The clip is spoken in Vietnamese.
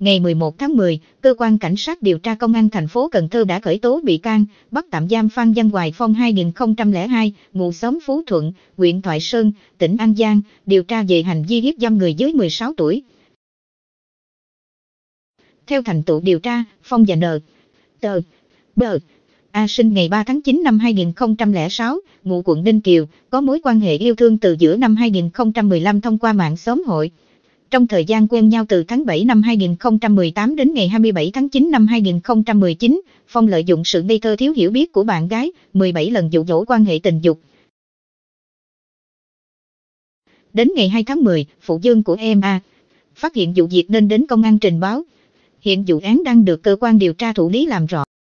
Ngày 11 tháng 10, cơ quan cảnh sát điều tra công an thành phố Cần Thơ đã khởi tố bị can, bắt tạm giam Phan Văn Hoài Phong 2002, ngụ xóm Phú Thuận, huyện Thoại Sơn, tỉnh An Giang, điều tra về hành vi hiếp dâm người dưới 16 tuổi. Theo thành tựu điều tra, Phong và N.T.B.A. sinh ngày 3 tháng 9 năm 2006, ngụ quận Ninh Kiều, có mối quan hệ yêu thương từ giữa năm 2015 thông qua mạng xóm hội. Trong thời gian quen nhau từ tháng 7 năm 2018 đến ngày 27 tháng 9 năm 2019, Phong lợi dụng sự ngây thơ thiếu hiểu biết của bạn gái, 17 lần dụ dỗ quan hệ tình dục. Đến ngày 2 tháng 10, phụ dương của M.A. phát hiện vụ việc nên đến công an trình báo. Hiện vụ án đang được cơ quan điều tra thụ lý làm rõ.